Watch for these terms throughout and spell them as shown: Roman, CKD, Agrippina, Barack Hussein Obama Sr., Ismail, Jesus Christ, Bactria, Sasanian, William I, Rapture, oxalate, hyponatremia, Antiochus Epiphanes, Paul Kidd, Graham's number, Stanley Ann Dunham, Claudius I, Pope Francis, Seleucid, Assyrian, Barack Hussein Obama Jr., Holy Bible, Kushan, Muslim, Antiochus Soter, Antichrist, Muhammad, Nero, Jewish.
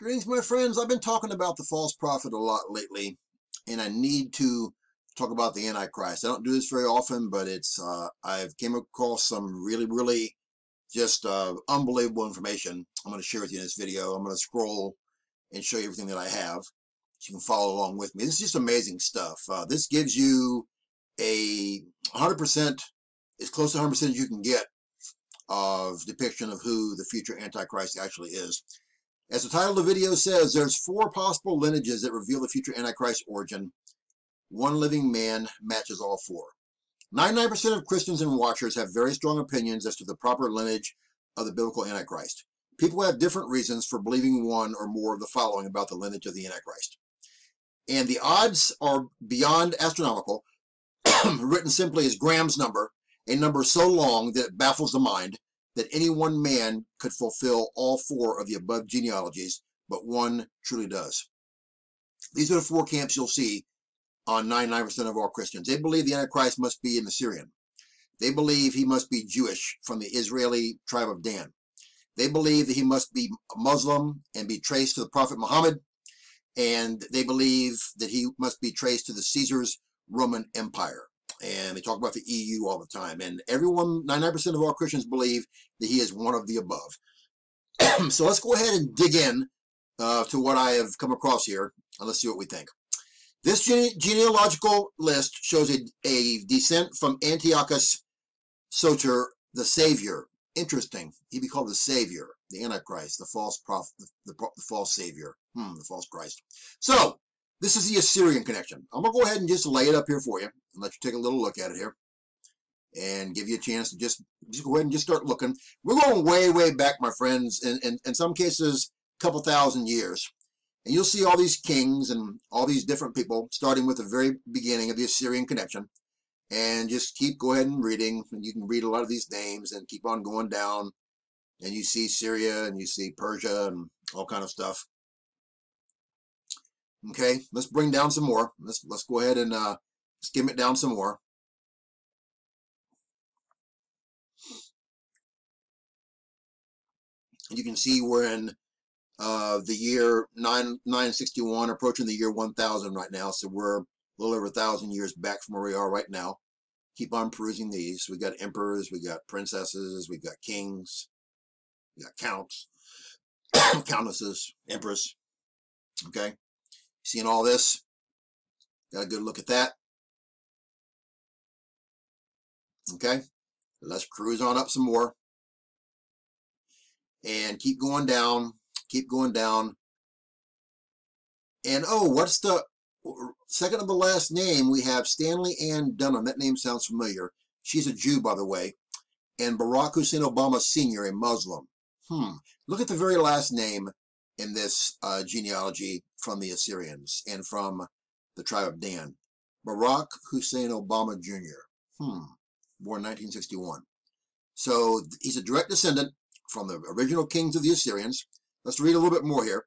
Greetings, my friends. I've been talking about the false prophet a lot lately, and I need to talk about the Antichrist. I don't do this very often, but it's I've came across some really just unbelievable information I'm going to share with you in this video. I'm going to scroll and show you everything that I have so you can follow along with me. This is just amazing stuff. This gives you a 100%, as close to 100% as you can get, of depiction of who the future Antichrist actually is. As the title of the video says, there's four possible lineages that reveal the future Antichrist's origin. One living man matches all four. 99% of Christians and watchers have very strong opinions as to the proper lineage of the biblical Antichrist. People have different reasons for believing one or more of the following about the lineage of the Antichrist. And the odds are beyond astronomical, written simply as Graham's number, a number so long that it baffles the mind, that any one man could fulfill all four of the above genealogies, but one truly does. These are the four camps you'll see on 99% of all Christians. They believe the Antichrist must be an Assyrian. They believe he must be Jewish from the Israeli tribe of Dan. They believe that he must be Muslim and be traced to the prophet Muhammad. And they believe that he must be traced to the Caesar's Roman Empire. And they talk about the EU all the time. And everyone, 99% of all Christians believe that he is one of the above. So let's go ahead and dig in to what I have come across here, and let's see what we think. This genealogical list shows a descent from Antiochus Soter, the Savior. Interesting. He'd be called the Savior, the Antichrist, the false prophet, the false Savior, the false Christ. So this is the Assyrian connection. I'm going to go ahead and just lay it up here for you and let you take a little look at it here and give you a chance to just go ahead and just start looking. We're going way back, my friends, in some cases, a couple thousand years. And you'll see all these kings and all these different people, starting with the very beginning of the Assyrian connection. And just keep go ahead and reading. And you can read a lot of these names and keep on going down. And you see Syria and you see Persia and all kind of stuff. Okay, let's bring down some more. Let's go ahead and skim it down some more. And you can see we're in the year 961, approaching the year 1000 right now. So we're a little over 1,000 years back from where we are right now. Keep on perusing these. We got emperors, we got princesses, we got kings, we got counts, countesses, empress. Okay. Seeing all this, got a good look at that. Okay, let's cruise on up some more and keep going down, And oh, what's the second of the last name? We have Stanley Ann Dunham. That name sounds familiar. She's a Jew, by the way, and Barack Hussein Obama Sr., a Muslim. Look at the very last name in this genealogy from the Assyrians and from the tribe of Dan. Barack Hussein Obama Jr., born 1961. So he's a direct descendant from the original kings of the Assyrians. Let's read a little bit more here.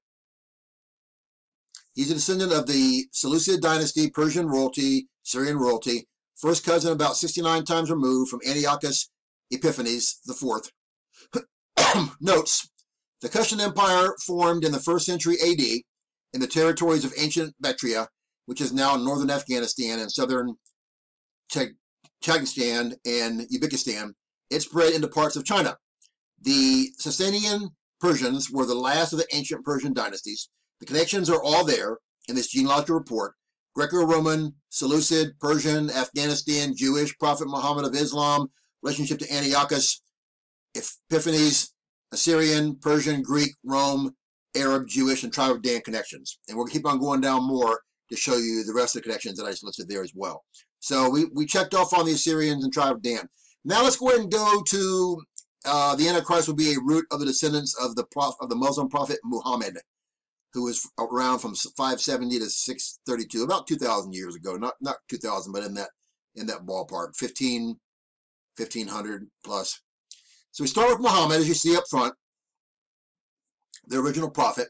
He's a descendant of the Seleucid dynasty, Persian royalty, Syrian royalty, first cousin about 69 times removed from Antiochus Epiphanes IV. Notes, the Kushan Empire formed in the 1st century AD in the territories of ancient Bactria, which is now northern Afghanistan and southern Tajikistan and Uzbekistan. It spread into parts of China. The Sasanian Persians were the last of the ancient Persian dynasties. The connections are all there in this genealogical report. Greco-Roman, Seleucid, Persian, Afghanistan, Jewish, Prophet Muhammad of Islam, relationship to Antiochus Epiphanes, Assyrian, Persian, Greek, Rome, Arab, Jewish, and tribe of Dan connections. And we'll keep on going down more to show you the rest of the connections that I just listed there as well. So we checked off on the Assyrians and tribe of Dan. Now let's go ahead and go to the Antichrist will be a root of the descendants of the Muslim prophet Muhammad, who was around from 570 to 632, about 2,000 years ago. Not 2,000, but in that ballpark, 1,500 plus. So we start with Muhammad, as you see up front, the original prophet.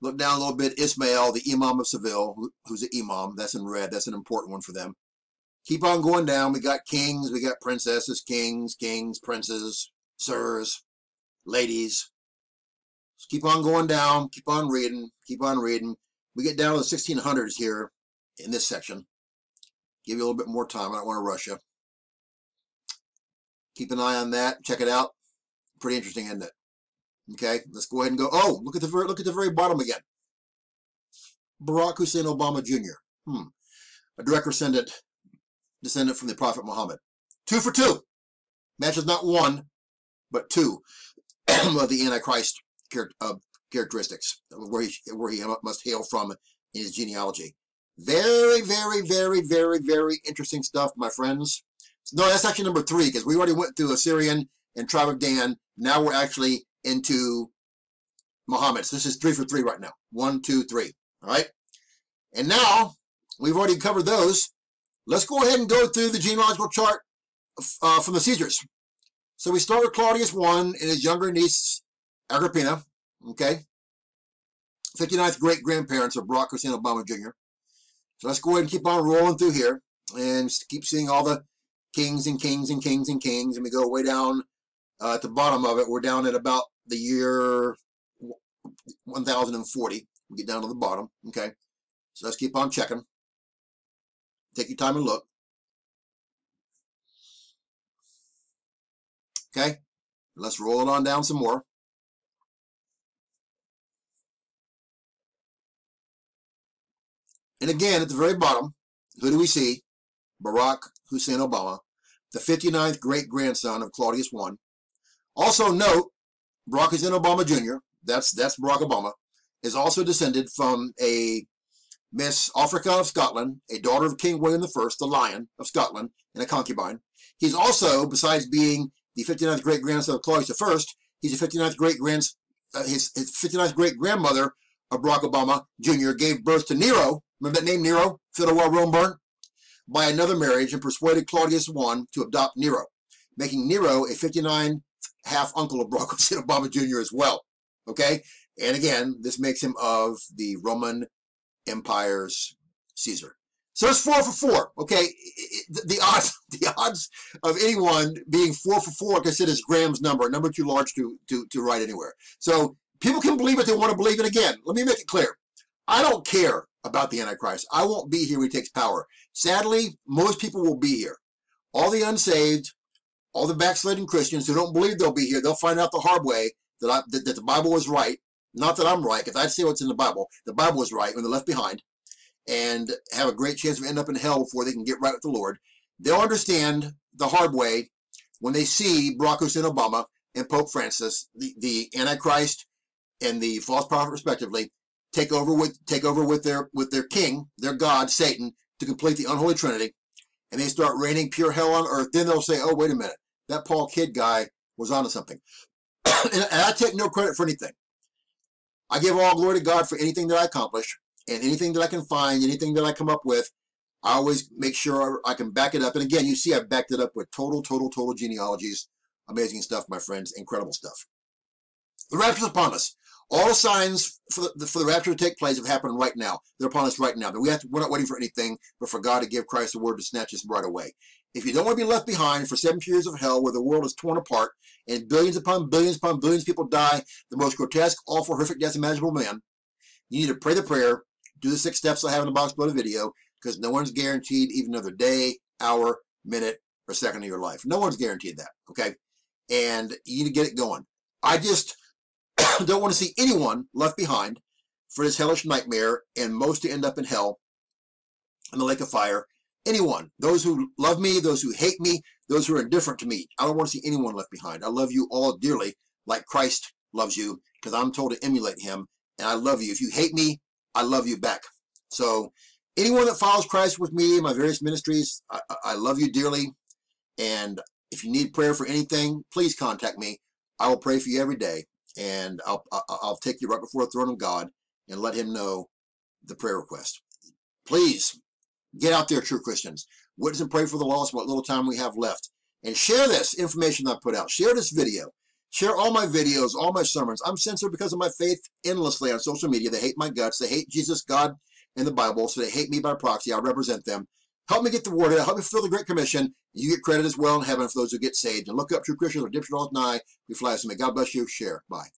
Look down a little bit, Ismail, the Imam of Seville, who's an Imam. That's in red. That's an important one for them. Keep on going down. We got kings. We got princesses, kings, princes, sirs, ladies. Just keep on going down, keep on reading, keep on reading. We get down to the 1600s here in this section. Give you a little bit more time. I don't want to rush you. Keep an eye on that. Check it out. Pretty interesting, isn't it? Okay, let's go ahead and go. Oh, look at the very bottom again. Barack Hussein Obama Jr. A direct descendant from the Prophet Muhammad. 2 for 2. Matches not one, but two of the Antichrist characteristics where he must hail from in his genealogy. Very, very, very, very, very interesting stuff, my friends. No, that's actually number 3, because we already went through Assyrian and tribe of Dan. Now we're actually into Muhammad. So this is 3 for 3 right now. 1, 2, 3. All right. And now we've already covered those. Let's go ahead and go through the genealogical chart from the Caesars. So we start with Claudius I and his younger niece Agrippina. Okay. 59th great grandparents of Barack Hussein Obama Jr. So let's go ahead and keep on rolling through here and keep seeing all the kings and kings and kings and kings, and we go way down at the bottom of it. We're down at about the year 1040. We get down to the bottom. Okay, so let's keep on checking. Take your time and look. Okay, let's roll it on down some more. And again, at the very bottom, who do we see? Barack Hussein Obama, the 59th great-grandson of Claudius I. Also note, Barack Hussein Obama Jr., that's Barack Obama, is also descended from a Miss Africa of Scotland, a daughter of King William I, the Lion of Scotland, and a concubine. He's also, besides being the 59th great-grandson of Claudius I, he's the 59th his 59th great-grandmother of Barack Obama Jr. gave birth to Nero. Remember that name, Nero? Fidel Rome-Burn? By another marriage, and persuaded Claudius I to adopt Nero, making Nero a 59th half-uncle of Barack Hussein Obama Jr. as well, okay? And again, this makes him of the Roman Empire's Caesar. So it's 4 for 4, okay? The odds of anyone being 4 for 4 considered as Graham's number, a number too large to write anywhere. So people can believe it, they want to believe it again. Let me make it clear. I don't care about the Antichrist. I won't be here when he takes power. Sadly, most people will be here. All the unsaved, all the backsliding Christians who don't believe they'll be here, they'll find out the hard way that the Bible is right. Not that I'm right, because I'd say what's in the Bible is right when they're left behind, and have a great chance of ending up in hell before they can get right with the Lord. They'll understand the hard way when they see Barack Hussein Obama and Pope Francis, the Antichrist and the false prophet respectively, take over with their king, their god, Satan, to complete the unholy trinity, and they start raining pure hell on earth. Then they'll say, oh, wait a minute, that Paul Kidd guy was onto something. And I take no credit for anything. I give all glory to God for anything that I accomplish, and anything that I can find, anything that I come up with, I always make sure I can back it up. And again, you see I backed it up with total genealogies. Amazing stuff, my friends, incredible stuff. The rapture is upon us. All signs for the rapture to take place have happened right now. They're upon us right now. We're not waiting for anything but for God to give Christ the word to snatch us right away. If you don't want to be left behind for 7 years of hell where the world is torn apart and billions upon billions upon billions of people die the most grotesque, awful, horrific deaths imaginable man, you need to pray the prayer, do the 6 steps I have in the box below the video, because no one's guaranteed even another day, hour, minute, or second of your life. No one's guaranteed that, okay? And you need to get it going. I just don't want to see anyone left behind for this hellish nightmare, and most to end up in hell in the lake of fire. Anyone, those who love me, those who hate me, those who are indifferent to me, I don't want to see anyone left behind. I love you all dearly like Christ loves you, because I'm told to emulate him, and I love you. If you hate me, I love you back. So anyone that follows Christ with me in my various ministries, I love you dearly, and if you need prayer for anything, please contact me. I will pray for you every day. And I'll take you right before the throne of God and let him know the prayer request. Please get out there, true Christians. Witness and pray for the lost what little time we have left. And share this information I put out. Share this video. Share all my videos, all my sermons. I'm censored because of my faith endlessly on social media. They hate my guts. They hate Jesus, God, and the Bible, so they hate me by proxy. I represent them. Help me get the word out. Help me fulfill the Great Commission. You get credit as well in heaven for those who get saved. And look up True Christians or Redemption All Night. We fly as me. God bless you. Share. Bye.